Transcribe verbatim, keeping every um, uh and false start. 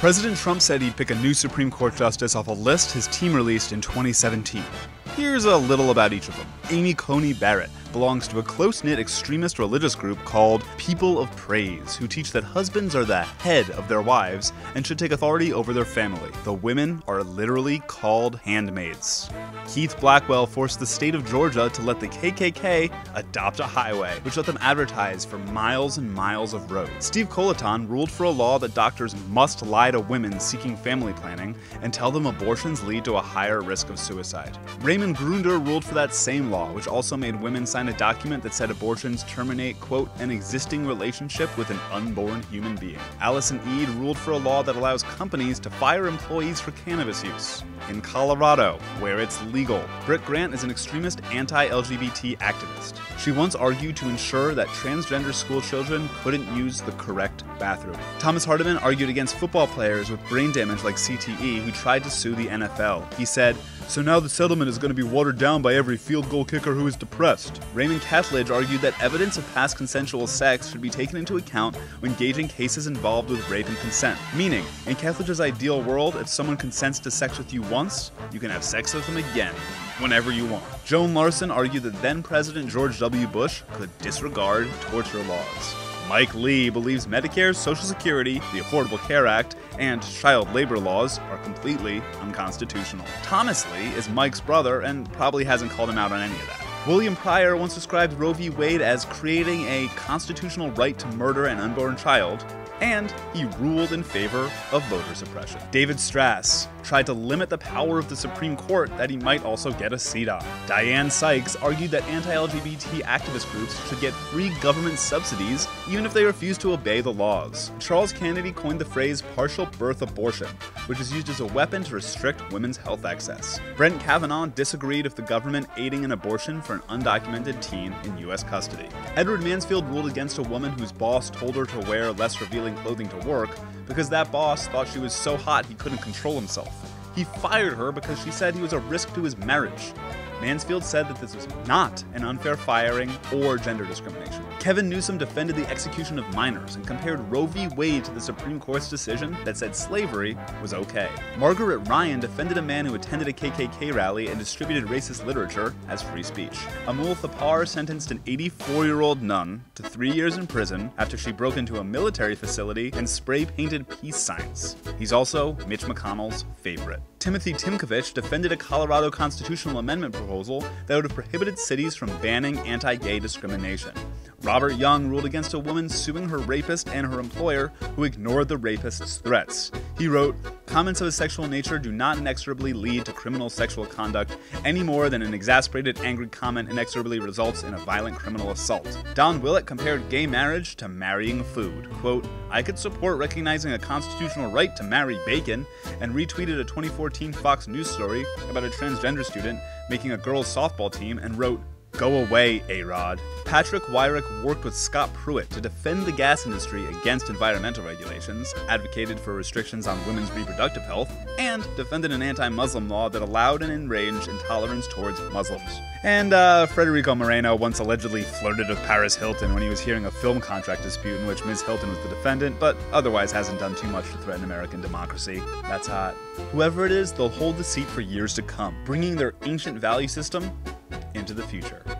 President Trump said he'd pick a new Supreme Court justice off a list his team released in twenty seventeen. Here's a little about each of them. Amy Coney Barrett belongs to a close-knit extremist religious group called People of Praise, who teach that husbands are the head of their wives and should take authority over their family. The women are literally called handmaids. Keith Blackwell forced the state of Georgia to let the K K K adopt a highway, which let them advertise for miles and miles of road. Steve Colloton ruled for a law that doctors must lie to women seeking family planning and tell them abortions lead to a higher risk of suicide. Raymond Grunder ruled for that same law, which also made women sign a document that said abortions terminate, quote, an existing relationship with an unborn human being. Allison Eid ruled for a law that allows companies to fire employees for cannabis use in Colorado, where it's legal. Britt Grant is an extremist anti-L G B T activist. She once argued to ensure that transgender school children couldn't use the correct bathroom. Thomas Hardiman argued against football players with brain damage like C T E who tried to sue the N F L. He said, "So now the settlement is going to be watered down by every field goal kicker who is depressed." Raymond Kethledge argued that evidence of past consensual sex should be taken into account when gauging cases involved with rape and consent. Meaning, in Kethledge's ideal world, if someone consents to sex with you once, you can have sex with them again, whenever you want. Joan Larson argued that then-President George W. Bush could disregard torture laws. Mike Lee believes Medicare, Social Security, the Affordable Care Act, and child labor laws are completely unconstitutional. Thomas Lee is Mike's brother and probably hasn't called him out on any of that. William Pryor once described Roe v. Wade as creating a constitutional right to murder an unborn child, and he ruled in favor of voter suppression. David Stras tried to limit the power of the Supreme Court that he might also get a seat on. Diane Sykes argued that anti-L G B T activist groups should get free government subsidies even if they refuse to obey the laws. Charles Canady coined the phrase partial birth abortion, which is used as a weapon to restrict women's health access. Brett Kavanaugh disagreed with the government aiding an abortion for an undocumented teen in U S custody. Edward Mansfield ruled against a woman whose boss told her to wear less revealing clothing to work because that boss thought she was so hot he couldn't control himself. He fired her because she said he was a risk to his marriage. Mansfield said that this was not an unfair firing or gender discrimination. Kevin Newsom defended the execution of minors and compared Roe v. Wade to the Supreme Court's decision that said slavery was okay. Margaret Ryan defended a man who attended a K K K rally and distributed racist literature as free speech. Amul Thapar sentenced an eighty-four-year-old nun to three years in prison after she broke into a military facility and spray-painted peace signs. He's also Mitch McConnell's favorite. Timothy Tymkovich defended a Colorado constitutional amendment proposal that would have prohibited cities from banning anti-gay discrimination. Robert Young ruled against a woman suing her rapist and her employer, who ignored the rapist's threats. He wrote, "Comments of a sexual nature do not inexorably lead to criminal sexual conduct any more than an exasperated, angry comment inexorably results in a violent criminal assault." Don Willett compared gay marriage to marrying food. Quote, "I could support recognizing a constitutional right to marry bacon," and retweeted a twenty fourteen Fox News story about a transgender student making a girls' softball team and wrote, "Go away, A-Rod." Patrick Wyrick worked with Scott Pruitt to defend the gas industry against environmental regulations, advocated for restrictions on women's reproductive health, and defended an anti-Muslim law that allowed and enraged intolerance towards Muslims. And uh, Federico Moreno once allegedly flirted with Paris Hilton when he was hearing a film contract dispute in which Miz Hilton was the defendant, but otherwise hasn't done too much to threaten American democracy. That's hot. Whoever it is, they'll hold the seat for years to come, bringing their ancient value system into the future.